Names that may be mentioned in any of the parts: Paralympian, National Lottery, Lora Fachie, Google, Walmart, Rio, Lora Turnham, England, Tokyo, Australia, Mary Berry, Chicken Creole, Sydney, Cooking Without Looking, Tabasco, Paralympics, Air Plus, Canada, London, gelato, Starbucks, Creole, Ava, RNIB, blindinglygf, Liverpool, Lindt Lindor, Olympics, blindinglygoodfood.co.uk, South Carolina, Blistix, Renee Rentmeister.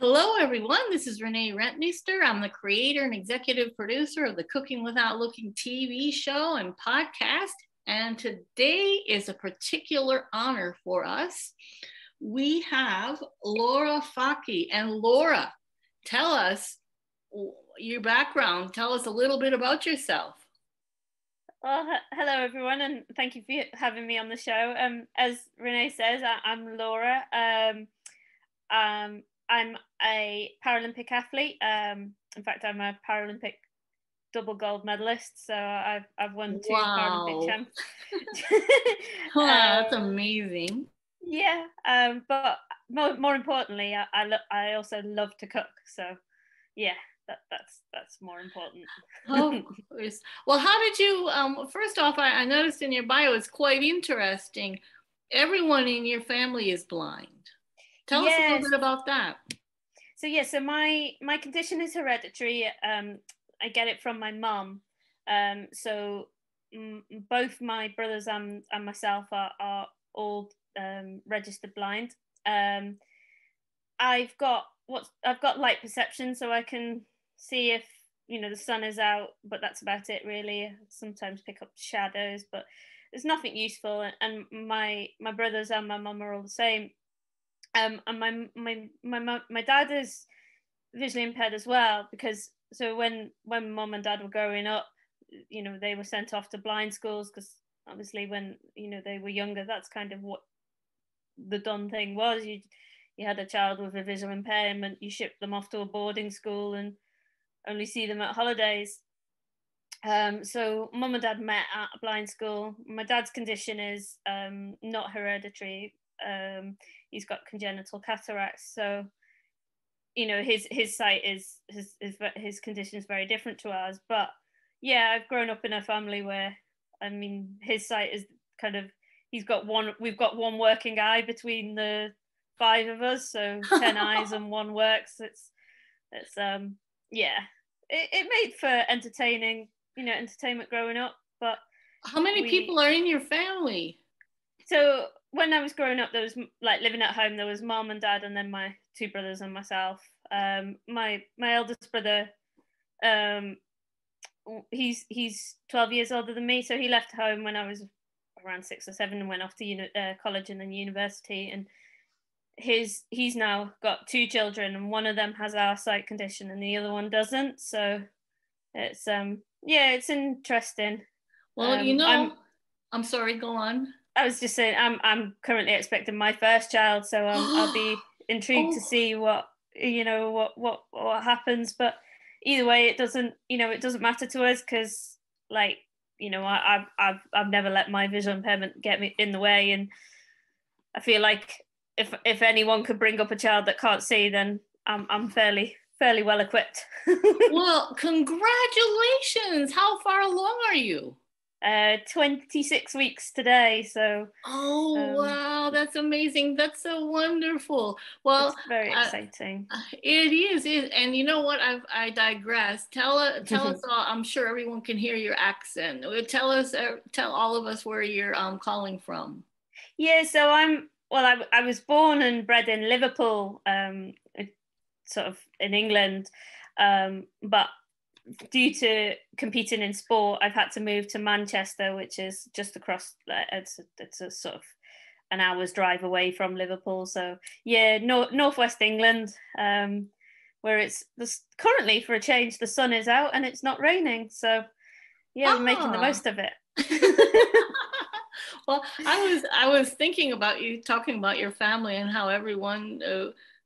Hello, everyone. This is Renee Rentmeister. I'm the creator and executive producer of the Cooking Without Looking TV show and podcast. And today is a particular honor for us. We have Lora Fachie. And Lora, tell us your background. Tell us a little bit about yourself. Well, hello, everyone, and thank you for having me on the show. As Renee says, I'm Lora. I'm a Paralympic athlete. In fact, I'm a Paralympic double gold medalist. So I've won two Paralympic champs. Wow, that's amazing. Yeah, but more importantly, I also love to cook. So, yeah, that's more important. Oh, of course. Well, how did you? First off, I noticed in your bio it's quite interesting. Everyone in your family is blind. Tell us a little bit about that. So so my condition is hereditary. I get it from my mum. So both my brothers and myself are all registered blind. I've got light perception, so I can see if the sun is out, but that's about it really. I sometimes pick up shadows, but there's nothing useful. And my brothers and my mum are all the same. And my dad is visually impaired as well, because so when mum and dad were growing up, they were sent off to blind schools, because obviously when they were younger, that's kind of what the done thing was. You had a child with a visual impairment, you shipped them off to a boarding school and only see them at holidays. So mum and dad met at a blind school. My dad's condition is not hereditary. He's got congenital cataracts, so his sight is his condition is very different to ours. But yeah, I've grown up in a family where, I mean, his sight is kind of, we've got one working eye between the five of us, so 10 eyes and one works. It's yeah, it made for entertaining entertainment growing up. But how many people are in your family? So when I was growing up, there was, like, living at home, there was mum and dad and then my two brothers and myself. My eldest brother, he's 12 years older than me, so he left home when I was around 6 or 7 and went off to college and then university. And he's now got 2 children, and one of them has our sight condition and the other one doesn't. So it's yeah, it's interesting. Well, I'm sorry, go on. I was just saying, I'm currently expecting my first child, so I'll be intrigued to see what happens. But either way, it doesn't it doesn't matter to us, because I've never let my visual impairment get me in the way, and I feel like if anyone could bring up a child that can't see, then I'm fairly well equipped. Well, congratulations! How far along are you? 26 weeks today, so wow, that's amazing. That's so wonderful. Well, it's very exciting. It is. And I digress. Tell us all. I'm sure everyone can hear your accent. Tell all of us where you're calling from. Yeah, so I was born and bred in Liverpool, sort of in England, but due to competing in sport, I've had to move to Manchester, which is just across. It's a sort of an hour's drive away from Liverpool. So yeah, northwest England, where it's currently, for a change, the sun is out and it's not raining. So yeah, we're making the most of it. Well, I was thinking about you talking about your family and how everyone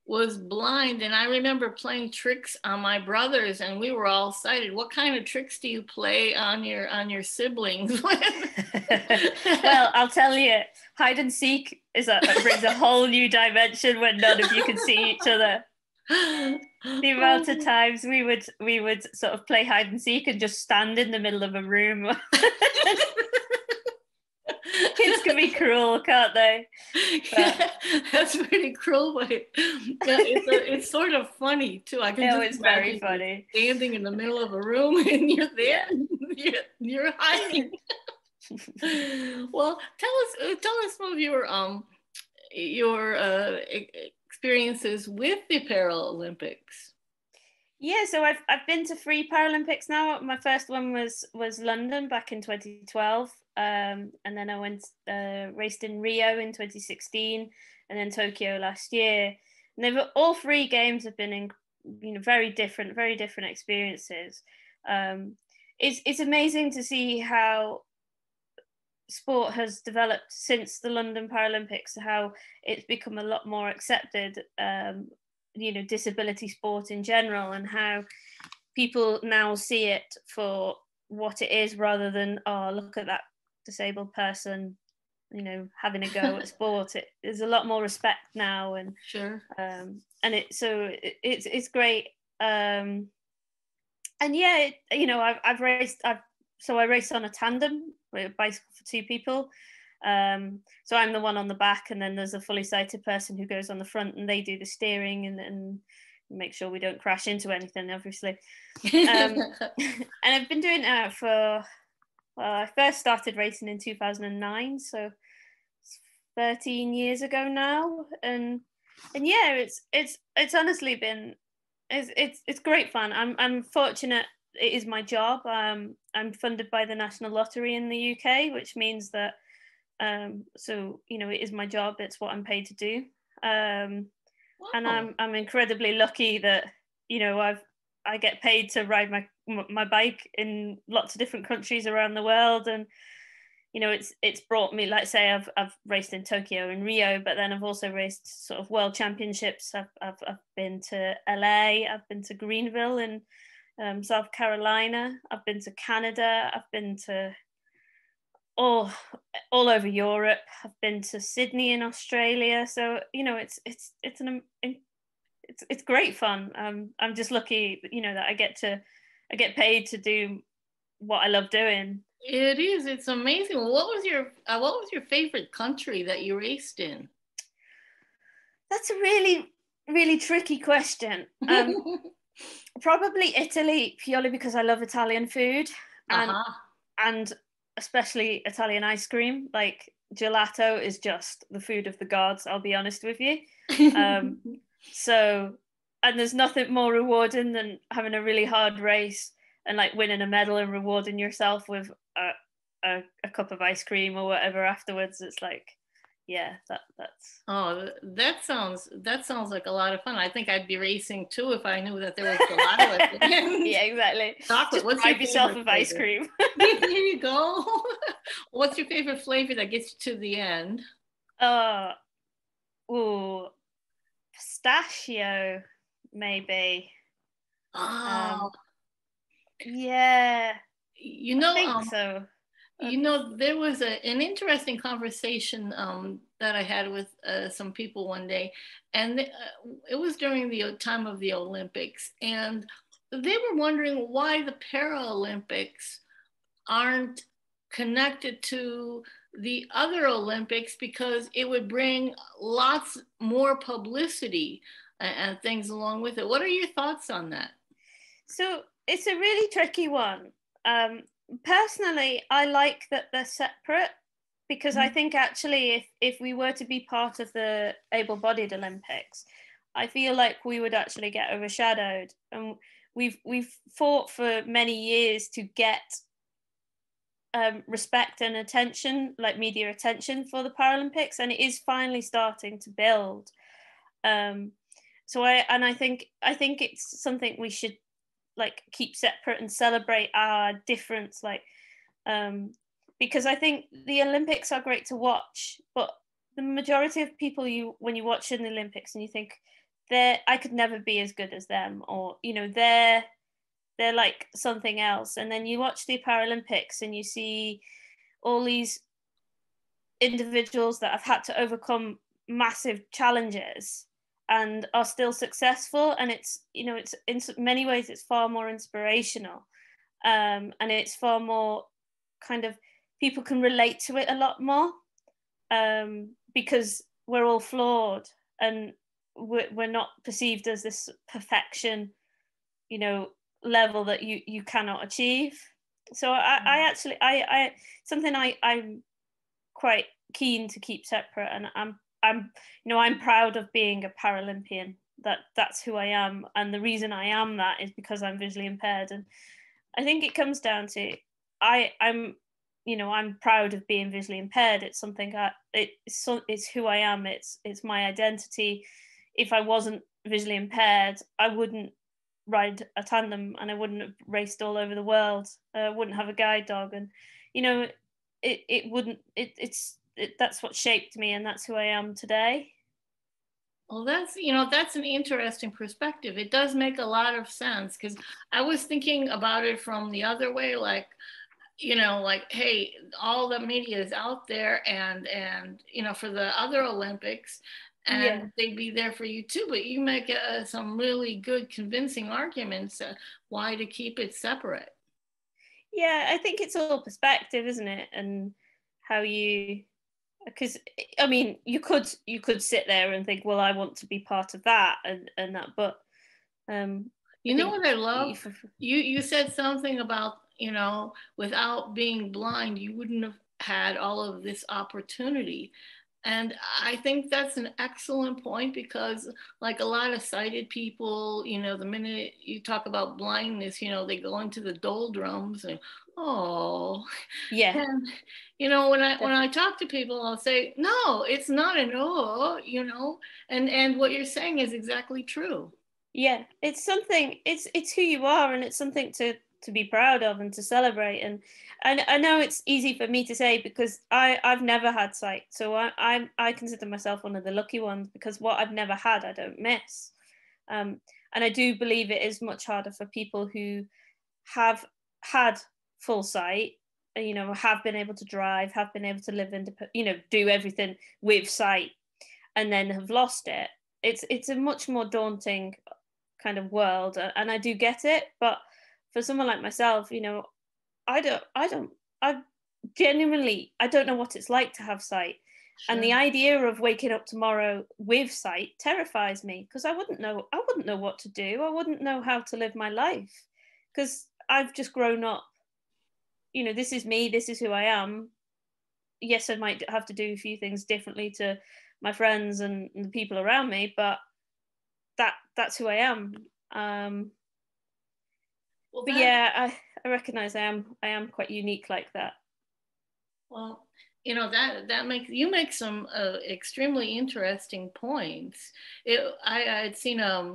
was blind, and I remember playing tricks on my brothers, and we were all sighted. What kind of tricks do you play on your siblings? Well, I'll tell you, hide and seek brings a whole new dimension when none of you can see each other. The amount of times we would sort of play hide and seek and just stand in the middle of a room. Kids can be cruel, can't they? Yeah, that's pretty cruel, but it's sort of funny too. I can just, it's very funny, standing in the middle of a room and you're there. You're hiding. Well, tell us some of your experiences with the Paralympics? Yeah, so I've been to 3 Paralympics now. My first one was London back in 2012, and then I went raced in Rio in 2016, and then Tokyo last year. And they were, all 3 games have been, in, you know, very different experiences. It's amazing to see how sport has developed since the London Paralympics, how it's become a lot more accepted, you know, disability sport in general, and how people now see it for what it is rather than, oh, look at that disabled person, you know, having a go at sport. There's a lot more respect now, and sure, and it's great. And yeah, you know, I race on a tandem, a bicycle for 2 people. So I'm the one on the back, and then there's a fully sighted person who goes on the front, and they do the steering and make sure we don't crash into anything, obviously. And I've been doing that for, well, I first started racing in 2009, so it's 13 years ago now. And yeah, it's honestly been, it's great fun. I'm fortunate. It is my job. I'm funded by the National Lottery in the UK, which means that, so, you know, it is my job. It's what I'm paid to do. Wow. And I'm incredibly lucky that, you know, I get paid to ride my bike in lots of different countries around the world. And, you know, it's brought me, like, say I've raced in Tokyo and Rio, but then I've also raced sort of world championships. I've been to LA, I've been to Greenville in South Carolina, I've been to Canada, I've been to all over Europe, I've been to Sydney in Australia. So, you know, it's great fun. I'm just lucky, you know, that I get paid to do what I love doing. It is. It's amazing. What was your favorite country that you raced in? That's a really, really tricky question. Probably Italy, purely because I love Italian food, and especially Italian ice cream. Like, gelato is just the food of the gods, I'll be honest with you. So, and there's nothing more rewarding than having a really hard race and, like, winning a medal and rewarding yourself with a cup of ice cream or whatever afterwards. It's like, yeah, that's. Oh, that sounds like a lot of fun. I think I'd be racing too if I knew that there was a lot of it. Yeah, exactly. Chocolate. Just bribe yourself with ice cream. There you go. What's your favorite flavor that gets you to the end? Pistachio, maybe. Oh. Yeah. You know. I think so. You know, there was an interesting conversation that I had with some people one day, and it was during the time of the Olympics, and they were wondering why the Paralympics aren't connected to the other Olympics, because it would bring lots more publicity and things along with it. What are your thoughts on that? So it's a really tricky one. Personally, I like that they're separate, because I think actually if we were to be part of the able-bodied Olympics, I feel like we would actually get overshadowed. And we've fought for many years to get respect and attention, like media attention, for the Paralympics, and it is finally starting to build. So I think it's something we should, like, keep separate and celebrate our difference, like, because I think the Olympics are great to watch, but the majority of people, when you watch in the Olympics and you think, I could never be as good as them, or, you know, they're like something else. And then you watch the Paralympics and you see all these individuals that have had to overcome massive challenges and are still successful, and it's, you know, it's in many ways it's far more inspirational, and it's far more kind of, people can relate to it a lot more, because we're all flawed and we're not perceived as this perfection, you know, level that you cannot achieve. So I actually something I'm quite keen to keep separate, and I'm I'm proud of being a Paralympian. That's who I am, and the reason I am that is because I'm visually impaired. And I think it comes down to I'm proud of being visually impaired. It's something it's who I am. It's my identity. If I wasn't visually impaired, I wouldn't ride a tandem, and I wouldn't have raced all over the world. I wouldn't have a guide dog, and that's what shaped me, and that's who I am today. Well, that's an interesting perspective. It does make a lot of sense, because I was thinking about it from the other way, hey, all the media is out there and for the other Olympics, and yeah, they'd be there for you too, but you make some really good convincing arguments why to keep it separate. Yeah, I think it's all perspective, isn't it? And how you... Because you could sit there and think, well, I want to be part of that and that, but what I love, you said something about without being blind you wouldn't have had all of this opportunity, and I think that's an excellent point, because like a lot of sighted people, the minute you talk about blindness, they go into the doldrums and oh yeah. And, when I talk to people, I'll say, no, it's not an oh, and what you're saying is exactly true. Yeah, it's something, it's who you are, and it's something to be proud of and to celebrate. And I know it's easy for me to say, because I've never had sight, so I consider myself one of the lucky ones, because what I've never had, I don't miss. And I do believe it is much harder for people who have had full sight, have been able to drive, have been able to live do everything with sight, and then have lost it. It's a much more daunting kind of world, and I do get it. But for someone like myself, I don't know what it's like to have sight. Sure. And the idea of waking up tomorrow with sight terrifies me, because I wouldn't know what to do. I wouldn't know how to live my life, because I've just grown up. This is me, this is who I am. Yes, I might have to do a few things differently to my friends and the people around me, but that's who I am. I recognize I am quite unique like that. Well, that makes some extremely interesting points. I had seen a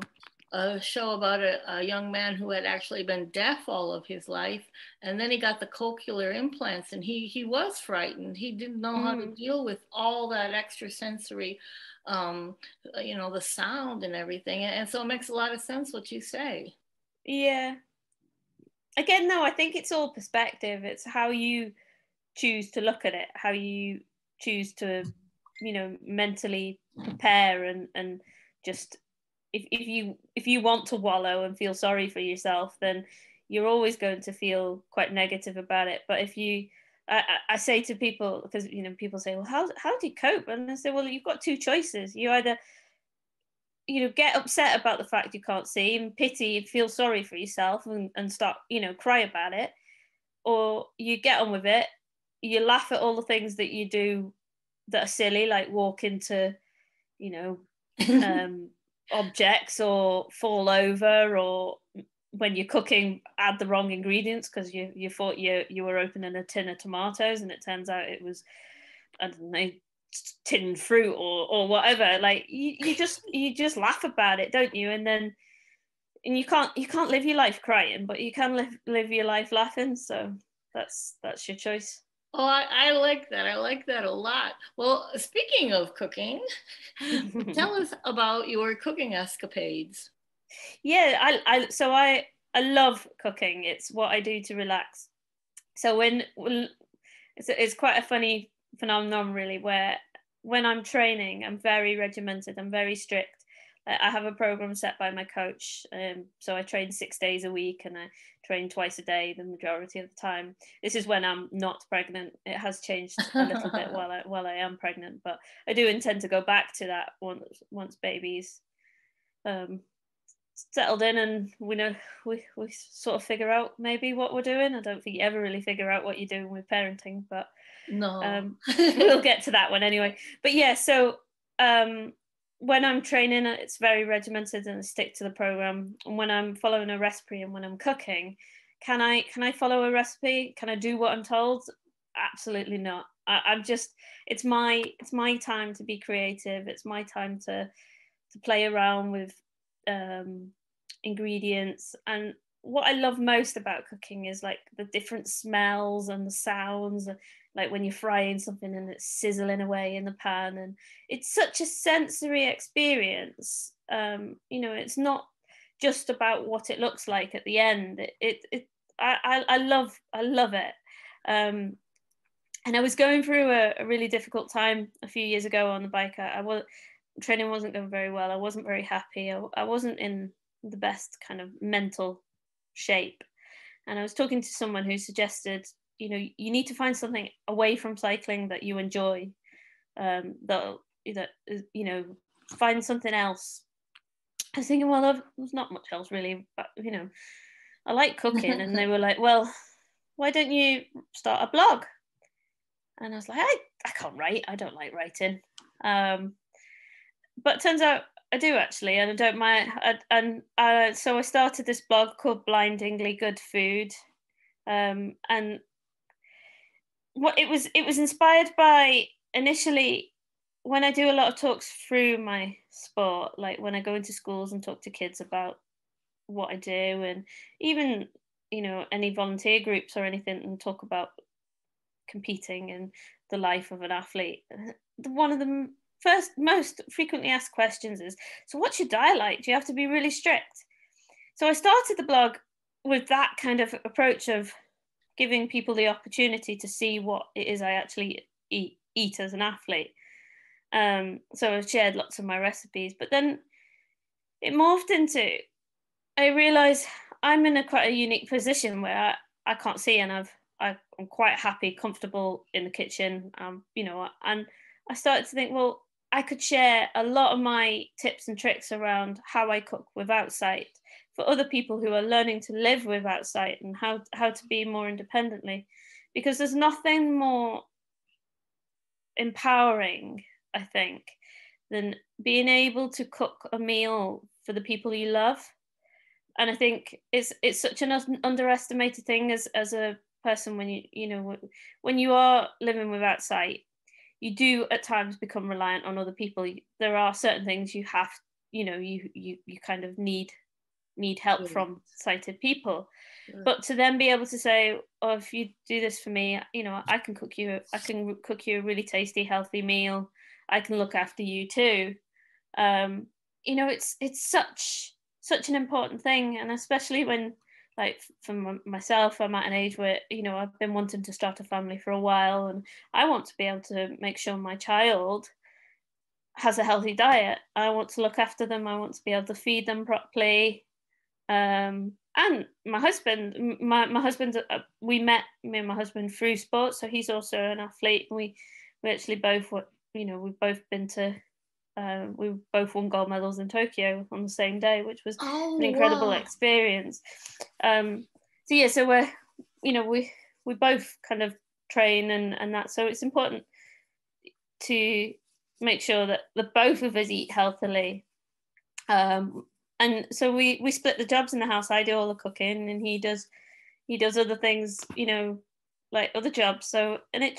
show about a young man who had actually been deaf all of his life, and then he got the cochlear implants, and he was frightened. He didn't know how to deal with all that extra sensory, the sound and everything. And so it makes a lot of sense what you say. Yeah. Again, though, I think it's all perspective. It's how you choose to look at it, how you choose to, mentally prepare and just... If you want to wallow and feel sorry for yourself, then you're always going to feel quite negative about it. But if you, I say to people, because people say, well, how do you cope? And I say, well, you've got two choices. You either get upset about the fact you can't see and pity and feel sorry for yourself and start cry about it, or you get on with it. You laugh at all the things that you do that are silly, like walk into objects or fall over, or when you're cooking add the wrong ingredients because you thought you were opening a tin of tomatoes and it turns out it was, I don't know, tinned fruit or whatever. Like you just laugh about it, don't you? And then you can't live your life crying, but you can live your life laughing. So that's your choice. Oh, I like that. I like that a lot. Well, speaking of cooking, tell us about your cooking escapades. Yeah, I love cooking. It's what I do to relax. So it's quite a funny phenomenon, really, where when I'm training, I'm very regimented. I'm very strict. I have a program set by my coach. So I train 6 days a week and I train twice a day the majority of the time. This is when I'm not pregnant. It has changed a little bit while I am pregnant, but I do intend to go back to that once baby's settled in and we sort of figure out maybe what we're doing. I don't think you ever really figure out what you're doing with parenting, but no. We'll get to that one anyway. But yeah, so when I'm training, it's very regimented and I stick to the program. And when I'm following a recipe and when I'm cooking, can I follow a recipe? Can I do what I'm told? Absolutely not. I'm just, it's my time to be creative. It's my time to play around with ingredients. And what I love most about cooking is like the different smells and the sounds, like when you're frying something and it's sizzling away in the pan, and it's such a sensory experience. You know, it's not just about what it looks like at the end. I love it. And I was going through a really difficult time a few years ago on the bike. Training wasn't going very well. I wasn't very happy. I wasn't in the best kind of mental shape, and I was talking to someone who suggested, you know, you need to find something away from cycling that you enjoy, that you know, find something else. I was thinking, well, there's not much else really, but you know, I like cooking. And they were like, well, why don't you start a blog? And I was like, I can't write, I don't like writing, but it turns out I do actually, and I don't mind. So I started this blog called Blindingly Good Food, and what it was inspired by initially when I do a lot of talks through my sport, like when I go into schools and talk to kids about what I do, and even, you know, any volunteer groups or anything, and talk about competing and the life of an athlete. One of the first most frequently asked questions is, so what's your diet like? Do you have to be really strict? So I started the blog with that kind of approach of giving people the opportunity to see what it is I actually eat as an athlete. So I shared lots of my recipes, but then it morphed into, I realized I'm in quite a unique position where I can't see, and I'm quite happy, comfortable in the kitchen, you know, and I started to think, well, I could share a lot of my tips and tricks around how I cook without sight for other people who are learning to live without sight, and how to be more independently, because there's nothing more empowering, I think, than being able to cook a meal for the people you love. And I think it's such an underestimated thing as a person when you you are living without sight. You do at times become reliant on other people. There are certain things you have, you know, you kind of need help from sighted people. Yeah. But to then be able to say, oh, if you do this for me, you know, I can cook you a really tasty, healthy meal. I can look after you too. You know, it's such an important thing. And especially when, like for myself, I'm at an age where, you know, I've been wanting to start a family for a while, and I want to be able to make sure my child has a healthy diet. I want to look after them. I want to be able to feed them properly. And my husband, we met through sports. So he's also an athlete. We actually both, you know, we've both been to, we both won gold medals in Tokyo on the same day, which was an incredible experience. So we're, you know, we both kind of train and that. So it's important to make sure that the both of us eat healthily. And so we split the jobs in the house. I do all the cooking, and he does other things, you know, like other jobs. So, and it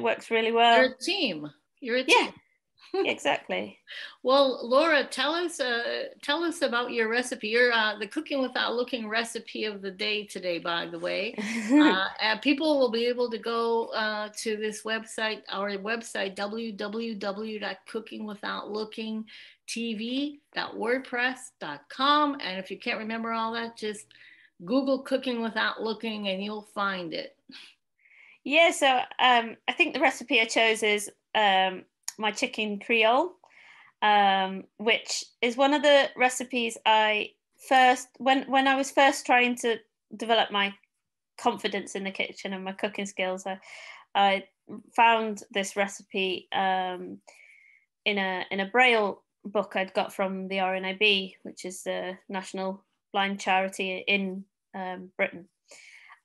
works really well. You're a team. Yeah. Exactly. Well, Lora, tell us about your recipe. Your the Cooking Without Looking recipe of the day today, by the way. People will be able to go to this website, our website, www.cookingwithoutlooking.tv.wordpress.com, and if you can't remember all that, just Google Cooking Without Looking, and you'll find it. Yeah. So I think the recipe I chose is my chicken Creole, which is one of the recipes I first, when I was first trying to develop my confidence in the kitchen and my cooking skills, I found this recipe in a Braille book I'd got from the RNIB, which is the National Blind Charity in Britain,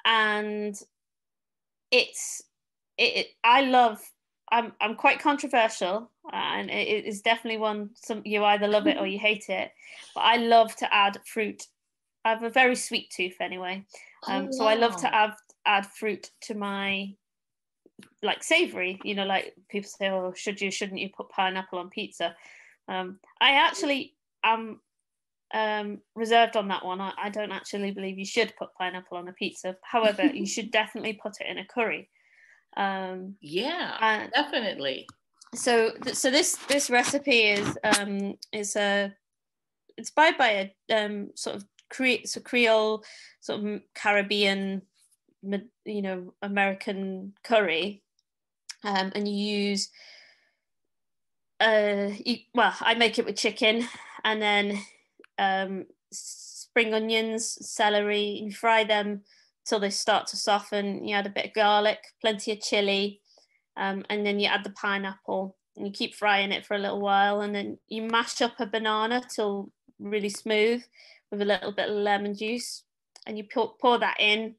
and I love I'm quite controversial, and it is definitely one. You either love it or you hate it. But I love to add fruit. I have a very sweet tooth anyway, so I love to add fruit to my, like, savoury. You know, like people say, oh, should you, shouldn't you put pineapple on pizza? I actually am reserved on that one. I don't actually believe you should put pineapple on a pizza. However, you should definitely put it in a curry. Definitely. So this recipe is inspired by a sort of Creole, sort of Caribbean, you know, American curry, and you use I make it with chicken, and then spring onions, celery, and fry them till they start to soften. You add a bit of garlic, plenty of chili, and then you add the pineapple, and you keep frying it for a little while, and then you mash up a banana till really smooth with a little bit of lemon juice, and you pour that in,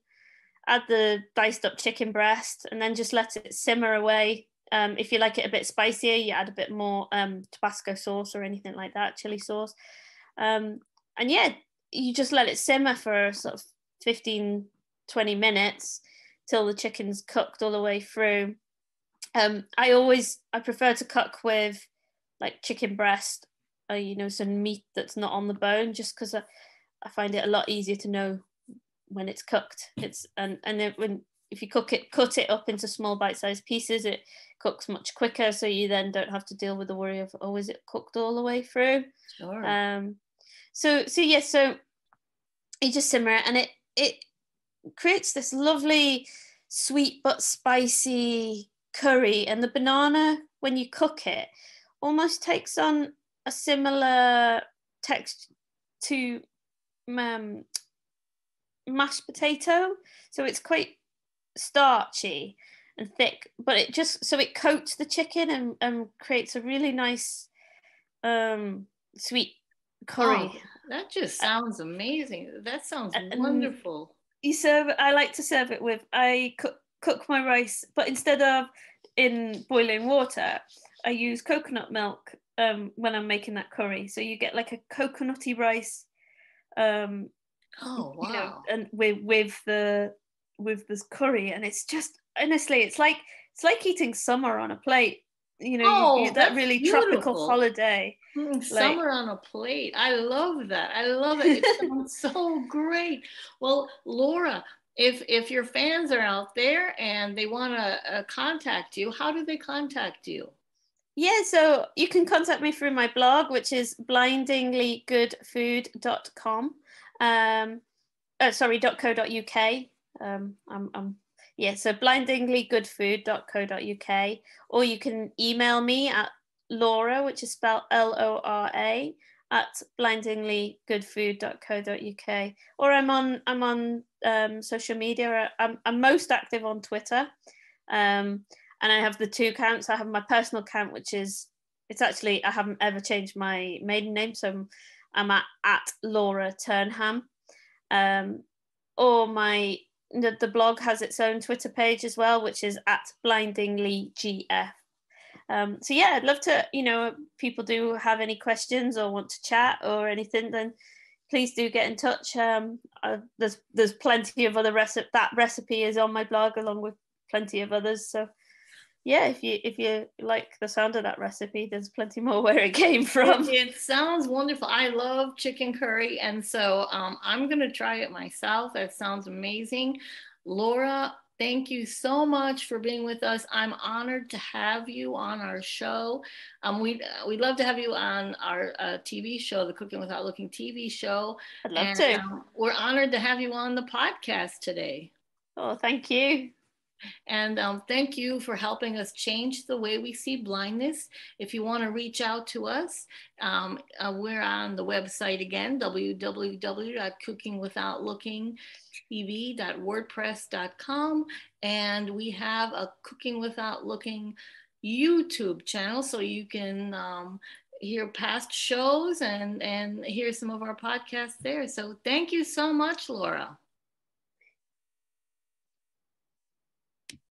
add the diced up chicken breast, and then just let it simmer away. If you like it a bit spicier, you add a bit more Tabasco sauce or anything like that, chili sauce, and yeah, you just let it simmer for sort of 15-20 minutes till the chicken's cooked all the way through. I prefer to cook with like chicken breast, you know, some meat that's not on the bone, just because I find it a lot easier to know when it's cooked. If you cut it up into small bite-sized pieces, it cooks much quicker, so you then don't have to deal with the worry of, oh, is it cooked all the way through? Sure. So you just simmer it, and it creates this lovely sweet but spicy curry, and the banana, when you cook it, almost takes on a similar texture to mashed potato, so it's quite starchy and thick, but it just, so it coats the chicken and creates a really nice sweet curry. Oh, that just sounds amazing. That sounds wonderful. I like to serve it with, I cook my rice, but instead of in boiling water, I use coconut milk when I'm making that curry. So you get like a coconutty rice. Oh wow! You know, and with this curry, and it's just, honestly, it's like eating summer on a plate. You know, that really beautiful. Tropical holiday. Summer on a plate. I love that. I love it. It sounds so great. Well, Lora, if your fans are out there and they want to contact you, how do they contact you? Yeah, so you can contact me through my blog, which is blindinglygoodfood.com. .co.uk. So blindinglygoodfood.co.uk, or you can email me at Lora, which is spelled Lora, at blindinglygoodfood.co.uk, or I'm on social media. I'm most active on Twitter, and I have the two accounts. I have my personal account, which is, it's actually, I haven't ever changed my maiden name, so I'm at Lora Turnham, or the blog has its own Twitter page as well, which is at blindinglygf. So yeah, I'd love to, you know, if people do have any questions or want to chat or anything, then please do get in touch. There's plenty of other recipes. That recipe is on my blog along with plenty of others. So yeah, if you like the sound of that recipe, there's plenty more where it came from. It sounds wonderful. I love chicken curry, and so I'm gonna try it myself. That sounds amazing. Lora, thank you so much for being with us. I'm honored to have you on our show. We'd love to have you on our TV show, the Cooking Without Looking TV show. I'd love to. We're honored to have you on the podcast today. Oh, thank you. And thank you for helping us change the way we see blindness. If you want to reach out to us, we're on the website again, www.cookingwithoutlooking.tv.wordpress.com, and we have a Cooking Without Looking YouTube channel, so you can hear past shows and hear some of our podcasts there. So thank you so much, Lora.